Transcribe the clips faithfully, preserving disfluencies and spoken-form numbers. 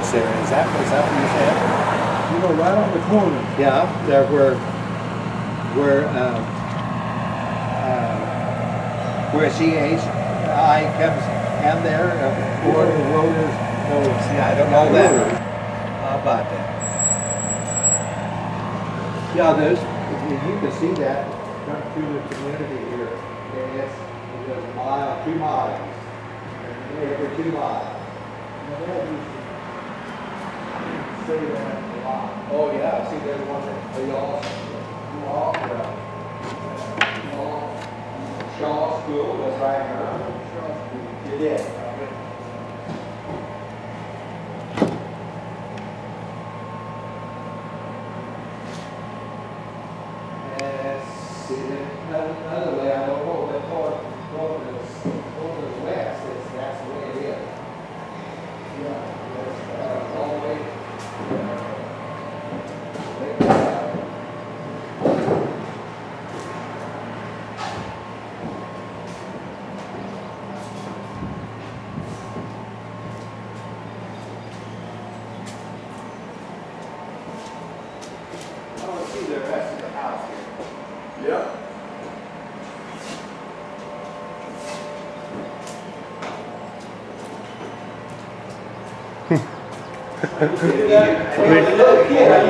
woods there. Is that, is that what you said? You know, right on the corner. Yeah, there were, were, uh, uh, where C H I comes in there, uh, or the road is, oh, see, I don't know that. How about that? Yeah, there's, you can see that come through the community here. Yes, there's a mile, two miles, every two miles. Oh yeah, I see there's one that they all, all, uh, Shaw School, that's right here. Shaw School. Yeah.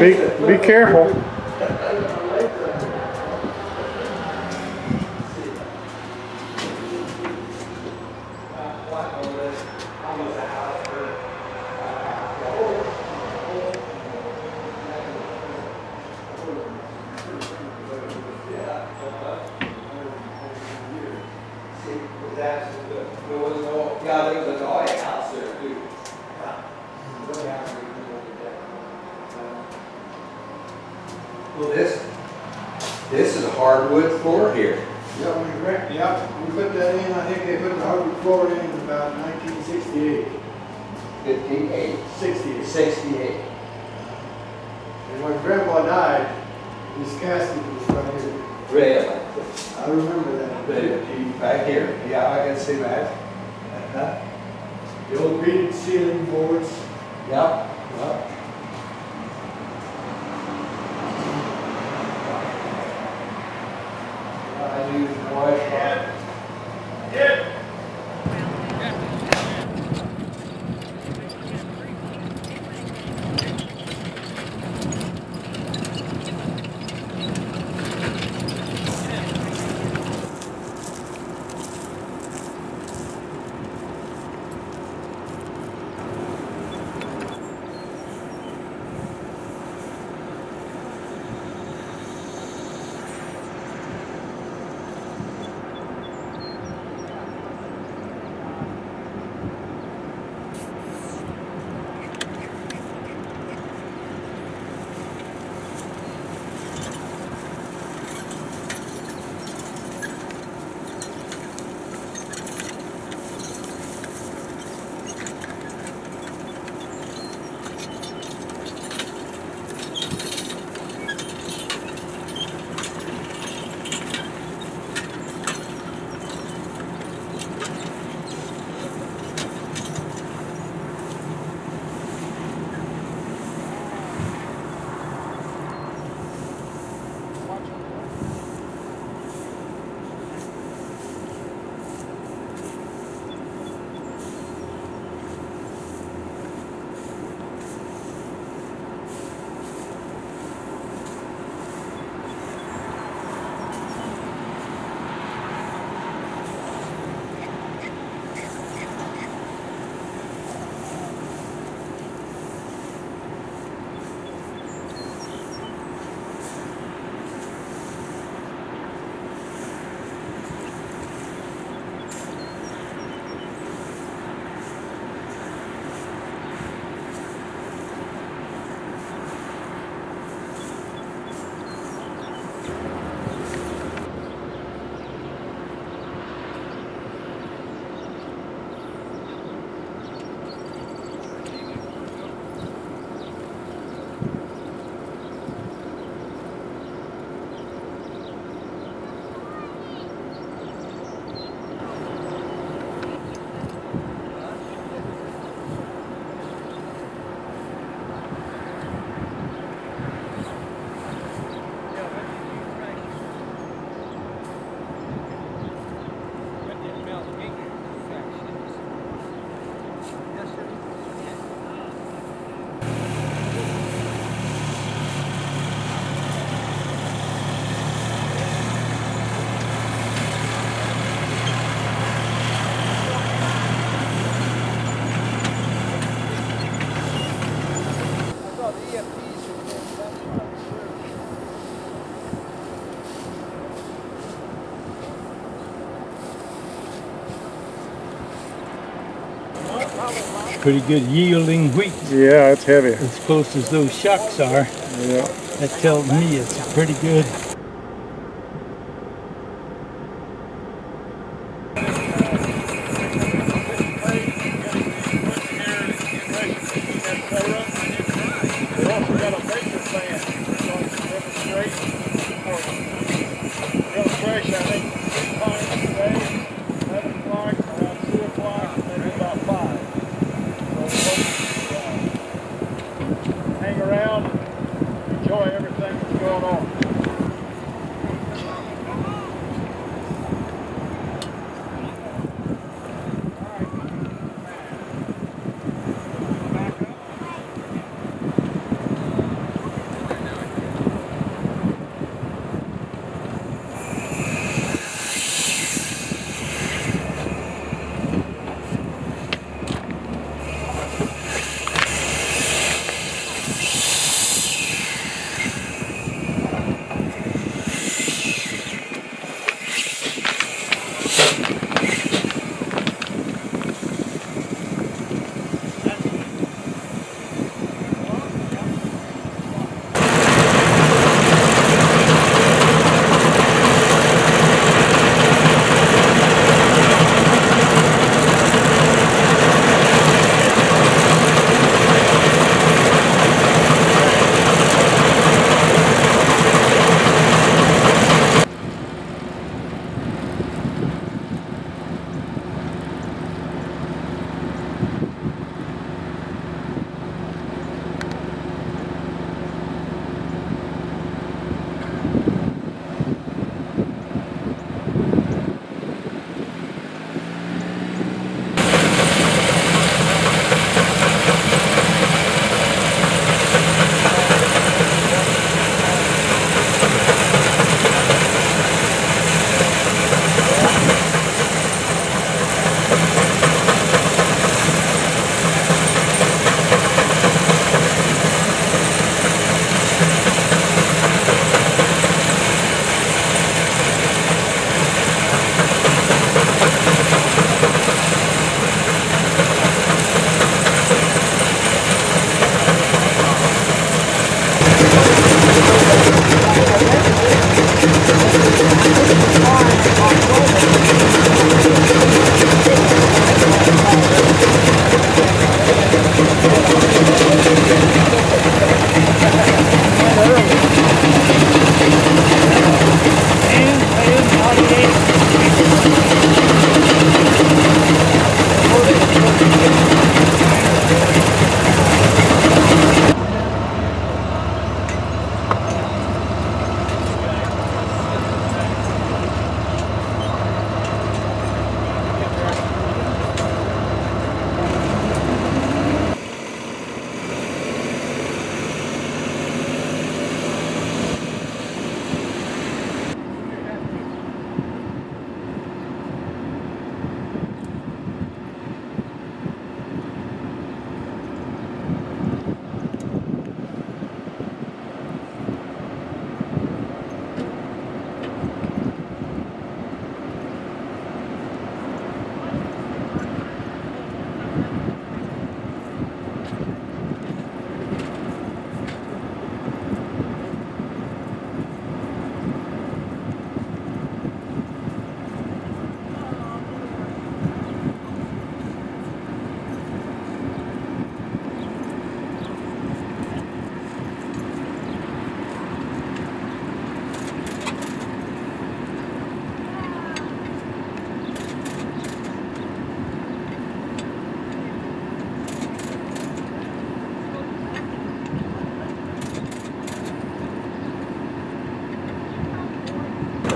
Be, be, be careful. Well, this this is a hardwood floor here. Yeah, we wrecked, yeah, we put that in. I think they put the hardwood floor in about nineteen sixty-eight. fifty-eight. sixty-eight. sixty-eight. And when Grandpa died, his casket was right here. Really? I remember that. Really? Back here. Yeah, I can see that. Uh-huh. The old beaded ceiling boards. Yeah. Yeah. It's pretty good yielding wheat. Yeah, it's heavy. As close as those shocks are, yeah, that tells me it's pretty good.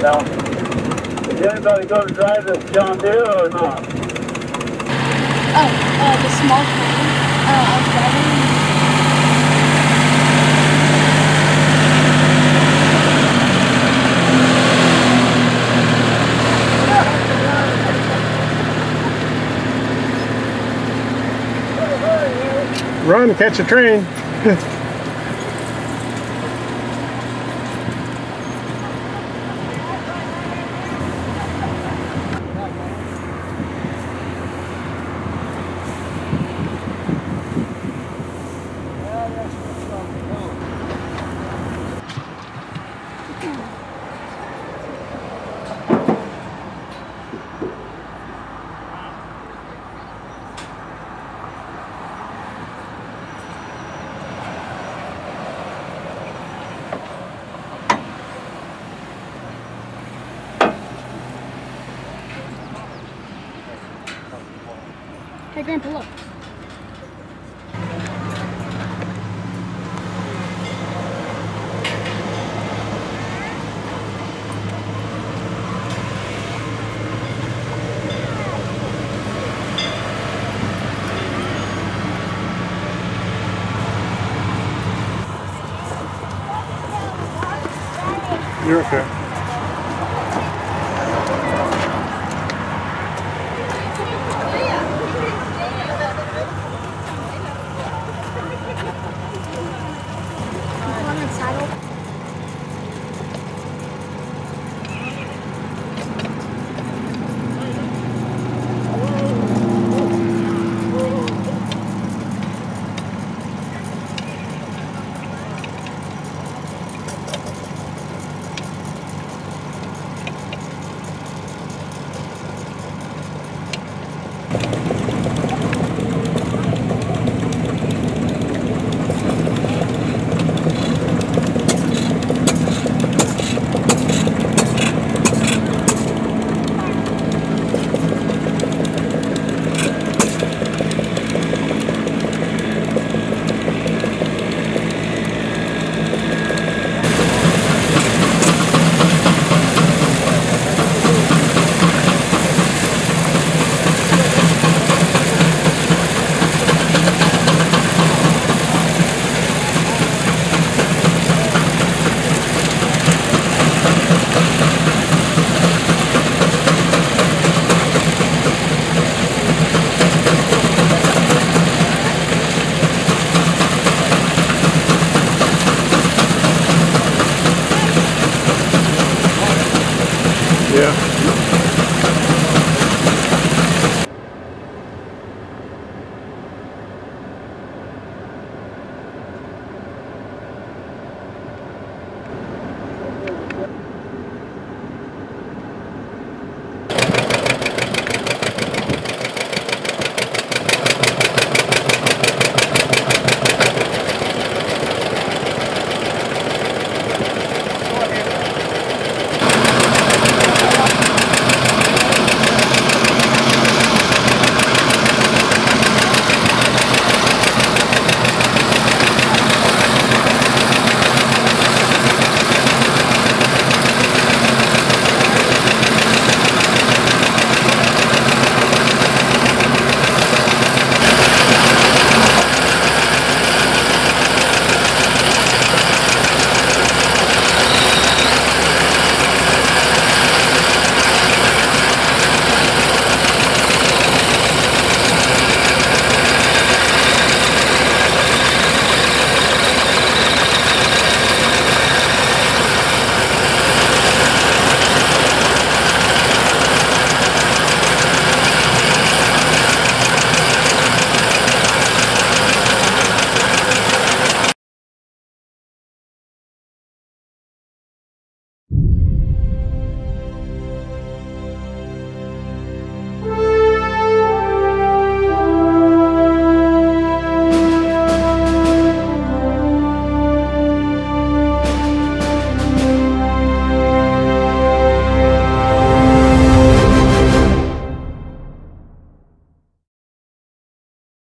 Now, is anybody going to drive this John Deere or not? Oh, uh, the small plane. Uh, I was driving. Run, catch a train. Hey, Grandpa, look. You're okay. Yeah.